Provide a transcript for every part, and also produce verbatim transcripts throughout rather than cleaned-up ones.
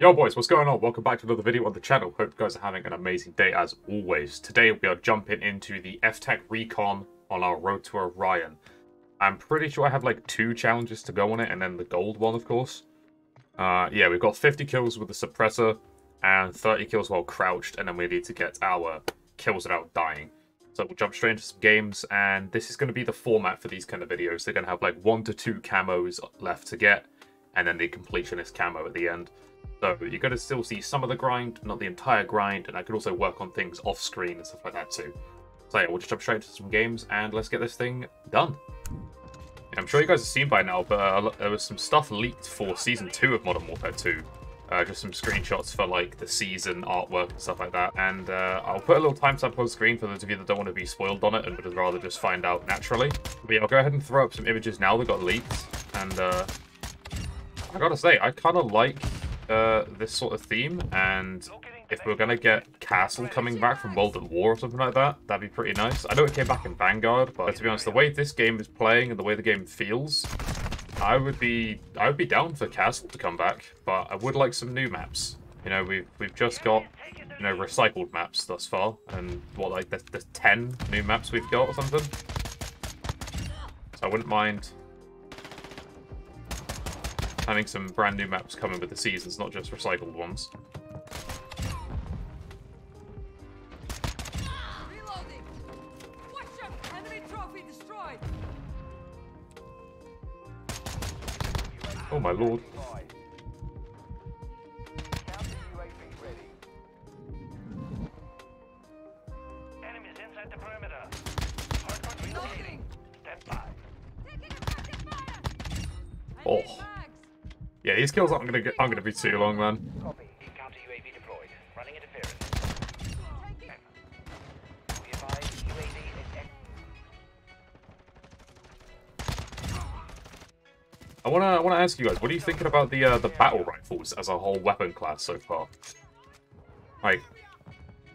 Yo boys, what's going on? Welcome back to another video on the channel. Hope you guys are having an amazing day as always. Today we are jumping into the F TAC Recon on our Road to Orion. I'm pretty sure I have like two challenges to go on it and then the gold one of course. Uh, yeah, we've got fifty kills with the suppressor and thirty kills while crouched, and then we need to get our kills without dying. So we'll jump straight into some games, and this is going to be the format for these kind of videos. They're going to have like one to two camos left to get and then the completionist camo at the end. So you're going to still see some of the grind, not the entire grind, and I could also work on things off screen and stuff like that too. So yeah, we'll just jump straight into some games and let's get this thing done. Yeah, I'm sure you guys have seen by now, but uh, there was some stuff leaked for Season two of Modern Warfare two. Uh, just some screenshots for like the season artwork and stuff like that. And uh, I'll put a little timestamp on screen for those of you that don't want to be spoiled on it and would rather just find out naturally. But yeah, I'll go ahead and throw up some images now that got leaked. And uh, I gotta say, I kind of like... Uh, this sort of theme, and if we're gonna get Castle coming back from World at War or something like that, that'd be pretty nice. I know it came back in Vanguard, but to be honest, the way this game is playing and the way the game feels, I would be I would be down for Castle to come back, but I would like some new maps. You know, we've we've just got you know recycled maps thus far, and what like the the ten new maps we've got or something. So I wouldn't mind having some brand new maps coming with the seasons, not just recycled ones. Reloading. Watch out. Enemy trophy destroyed. Oh my lord. Oh. Yeah, these kills aren't gonna aren't gonna be too long, man. Counter U A V deployed. Running interference. We advise U A V is... I wanna I wanna ask you guys, what are you thinking about the uh, the battle rifles as a whole weapon class so far? Like,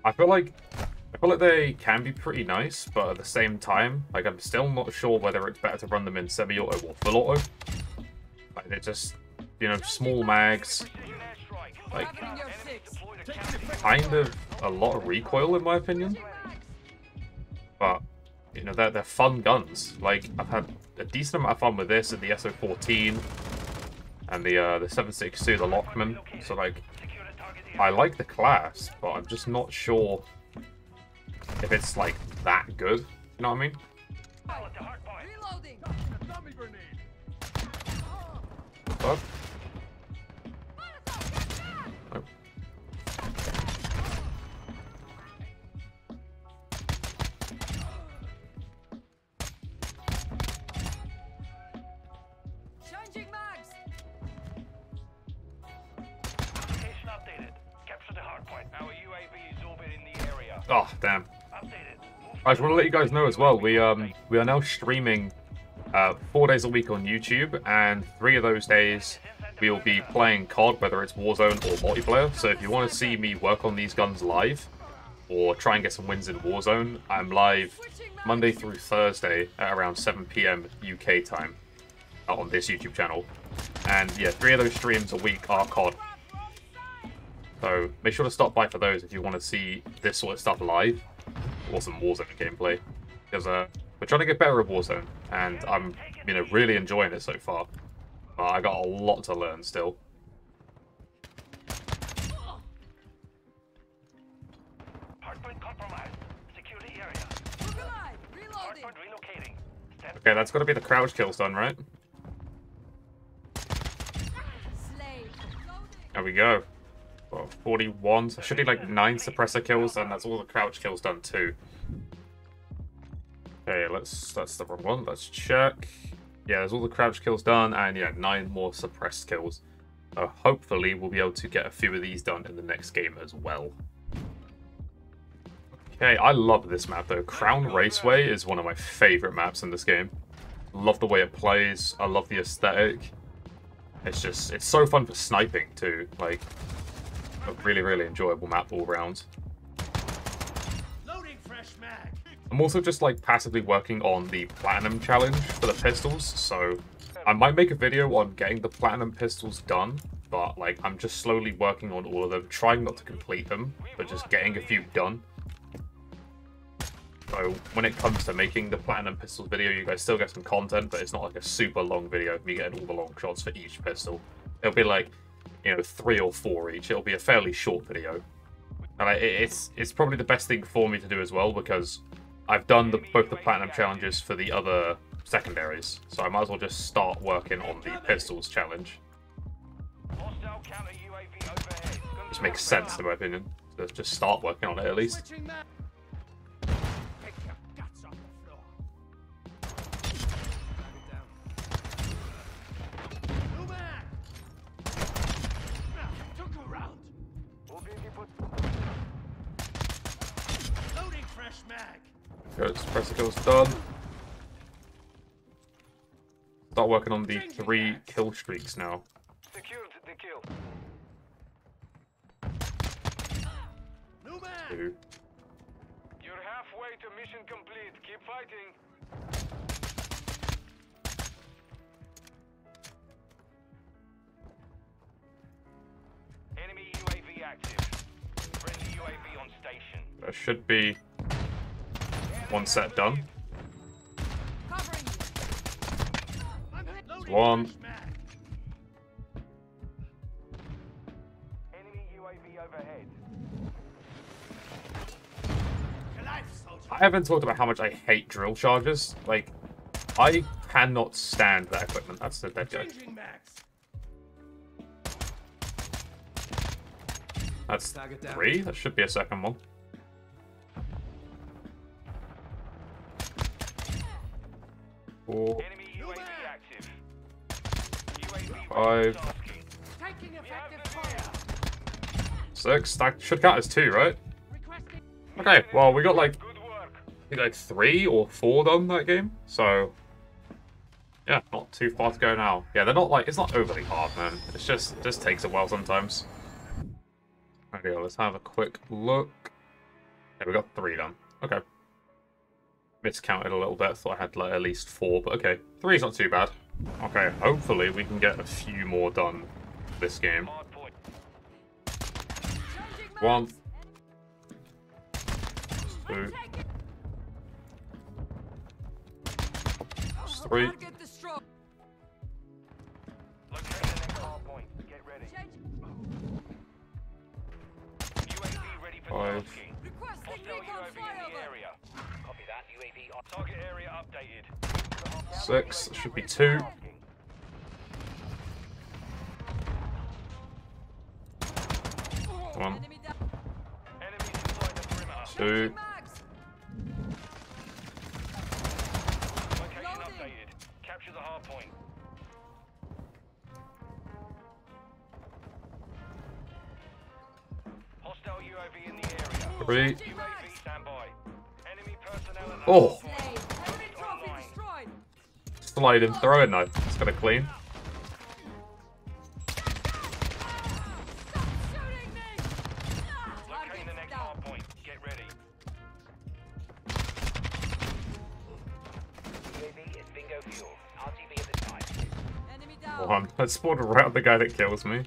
I feel like I feel like they can be pretty nice, but at the same time, like I'm still not sure whether it's better to run them in semi-auto or full auto. Like they're just, you know, small mags, like, kind of a lot of recoil in my opinion, but, you know, they're, they're fun guns. Like, I've had a decent amount of fun with this and the S O fourteen and the uh, the seven six two, the Lockman, so like, I like the class, but I'm just not sure if it's, like, that good, you know what I mean? What? Oh. Changing mags. Location updated. Capture the hard point. Our U A V is orbiting the area. Oh damn. Updated. I just want to let you guys know as well, we um we are now streaming uh four days a week on YouTube, and three of those days we will be playing C O D, whether it's Warzone or multiplayer. So if you want to see me work on these guns live or try and get some wins in Warzone, I'm live Monday through Thursday at around seven p m U K time on this YouTube channel. And yeah, three of those streams a week are C O D. So make sure to stop by for those if you want to see this sort of stuff live or some Warzone gameplay. Because uh, we're trying to get better at Warzone, and I'm you know really enjoying it so far. Uh, I got a lot to learn still. Hardpoint compromised. Secure the area. Hardpoint relocating. Okay, that's got to be the crouch kills done, right? There we go. Well, forty-one. So I should be like nine suppressor kills, and that's all the crouch kills done too. Okay, let's. That's the wrong one. Let's check. Yeah, there's all the crouch kills done, and yeah, nine more suppressed kills. So hopefully we'll be able to get a few of these done in the next game as well. Okay, I love this map though. Crown Raceway is one of my favorite maps in this game. Love the way it plays. I love the aesthetic. It's just, it's so fun for sniping too. Like, a really, really enjoyable map all around. Loading fresh mag. I'm also just like passively working on the Platinum challenge for the pistols, so I might make a video on getting the Platinum pistols done but like I'm just slowly working on all of them, trying not to complete them, but just getting a few done. So when it comes to making the Platinum Pistols video, you guys still get some content, but it's not like a super long video of me getting all the long shots for each pistol. It'll be like, you know, three or four each. It'll be a fairly short video. And I, it's it's probably the best thing for me to do as well, because I've done the, both the Platinum challenges for the other secondaries. So I might as well just start working on the Pistols challenge. This makes sense in my opinion. Let's just start working on it at least. Good, suppressor kill's done. Start working on the three kill streaks now. Secured the kill. New man. Two. You're halfway to mission complete. Keep fighting. Enemy U A V active. Friendly U A V on station. That should be one set done. There's one. I haven't talked about how much I hate drill charges. Like, I cannot stand that equipment. That's the dead joke. That's three. That should be a second one. Four. Enemy U A V active. U A V five. Taking effective fire. Six. That should count as two, right? Okay, well, we got like, I think like three or four done that game. So, yeah, not too far to go now. Yeah, they're not like, it's not overly hard, man. It's just, it just takes a while sometimes. Okay, let's have a quick look. Yeah, we got three done. Okay. Miscounted a little bit, thought I had like at least four, but okay, three is not too bad. Okay, hopefully we can get a few more done this game. One, two, three. Five. Target area updated. Six, should be two. One. Two. Location updated. Capture the hard point. Hostile U A V in the area. Three. Oh! Slide and throw it now. It's gonna clean. One. I spawned around the guy that kills me.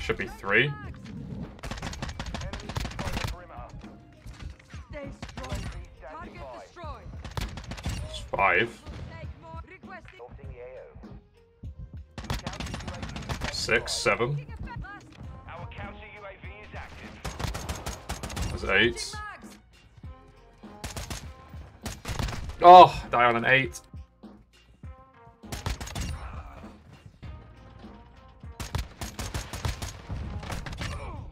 Should be three. It's five. Six, seven. There's eight. Oh, die on an eight.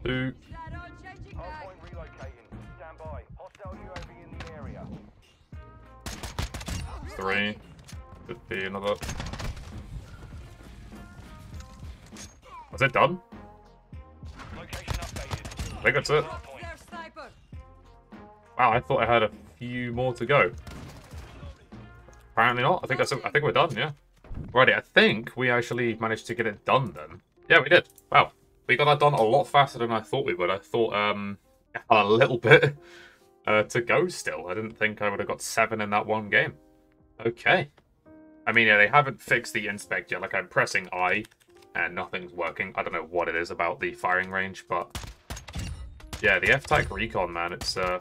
Two. Three. Could be another. Was it done? I think that's it. Wow, I thought I had a few more to go. Apparently not. I think that's. I think we're done. Yeah. Righty. I think we actually managed to get it done then. Yeah, we did. Wow. We got that done a lot faster than I thought we would. I thought um, a little bit uh, to go still. I didn't think I would have got seven in that one game. Okay. I mean, yeah, they haven't fixed the inspect yet. Like, I'm pressing I and nothing's working. I don't know what it is about the firing range, but... yeah, the F TAC Recon, man, it's uh,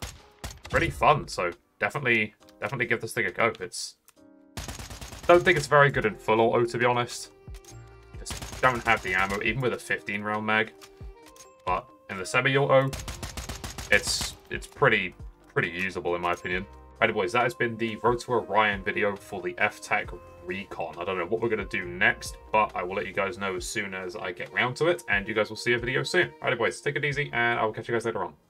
pretty fun. So definitely definitely give this thing a go. It's... don't think it's very good in full auto, to be honest. Just don't have the ammo, even with a fifteen round mag. But in the semi-auto, it's it's pretty pretty usable, in my opinion. Alright, boys, that has been the Road to Orion video for the F TAC Recon. I don't know what we're going to do next, but I will let you guys know as soon as I get round to it, and you guys will see a video soon. Alright, boys, take it easy, and I will catch you guys later on.